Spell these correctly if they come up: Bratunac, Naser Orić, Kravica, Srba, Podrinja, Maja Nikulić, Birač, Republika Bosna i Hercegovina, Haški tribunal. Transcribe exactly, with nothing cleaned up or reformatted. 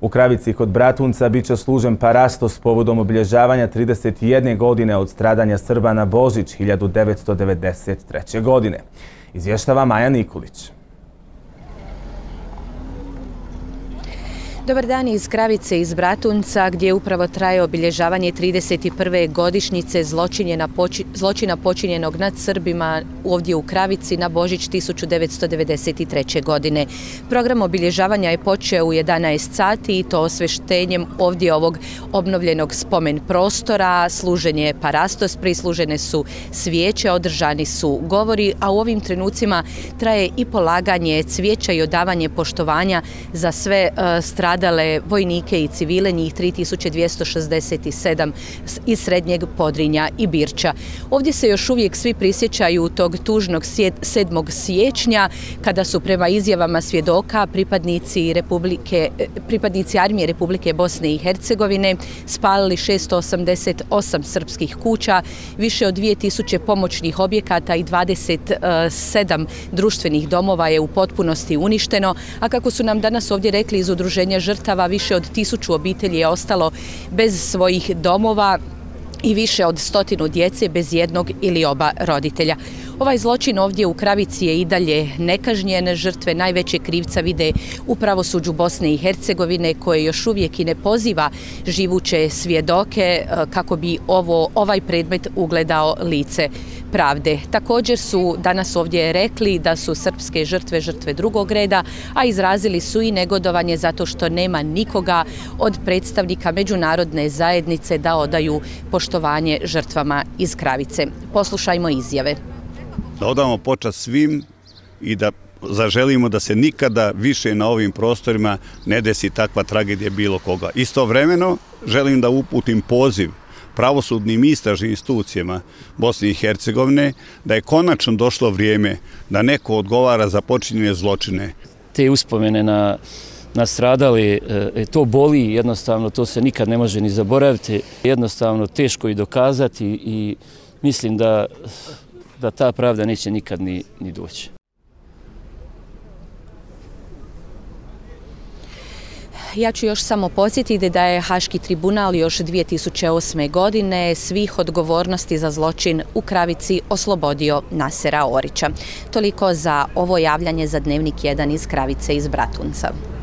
U Kravici kod Bratunca biće služen parastos povodom obilježavanja trideset jedne godine od stradanja Srba na Božić hiljadu devetsto devedeset treće. godine. Izvještava Maja Nikulić. Dobar dan iz Kravice, iz Bratunca, gdje upravo traje obilježavanje trideset prve godišnjice zločina počinjenog nad Srbima ovdje u Kravici na Božić hiljadu devetsto devedeset treće. godine. Program obilježavanja je počeo u jedanaest sati i to osveštenjem ovdje ovog obnovljenog spomen prostora. Služen je parastos, prislužene su svijeće, održani su govori, a u ovim trenucima traje i polaganje cvijeća i odavanje poštovanja za sve stradale vojnike i civile, njih tri tisuće dvjesto šezdeset sedam iz Srednjeg Podrinja i Birča. Ovdje se još uvijek svi prisjećaju tog tužnog sedmog siječnja, kada su prema izjavama svjedoka pripadnici, Republike, pripadnici Armije Republike Bosne i Hercegovine spalili šesto osamdeset osam srpskih kuća, više od dvije tisuće pomoćnih objekata i dvadeset sedam društvenih domova je u potpunosti uništeno, a kako su nam danas ovdje rekli iz udruženja žrtava, više od tisuću obitelji je ostalo bez svojih domova i više od stotinu djece bez jednog ili oba roditelja. Ovaj zločin ovdje u Kravici je i dalje nekažnjen. Žrtve najveće krivca vide u pravosuđu Bosne i Hercegovine, koje još uvijek i ne poziva živuće svjedoke kako bi ovo, ovaj predmet ugledao lice pravde. Također su danas ovdje rekli da su srpske žrtve žrtve drugog reda, a izrazili su i negodovanje zato što nema nikoga od predstavnika međunarodne zajednice da odaju poštovanje žrtvama iz Kravice. Poslušajmo izjave. Da odamo počast svim i da zaželimo da se nikada više na ovim prostorima ne desi takva tragedija bilo koga. Istovremeno želim da uputim poziv pravosudnim istražnim institucijama Bosne i Hercegovine da je konačno došlo vrijeme da neko odgovara za počinjene zločine. Te uspomene na, na stradale, to boli, jednostavno to se nikad ne može ni zaboraviti, jednostavno teško i dokazati i mislim da da ta pravda neće nikad ni, ni doći. Ja ću još samo podsjetiti da je Haški tribunal još dvije tisuće osme. godine svih odgovornosti za zločin u Kravici oslobodio Nasera Orića. Toliko za ovo javljanje za Dnevnik jedan iz Kravice iz Bratunca.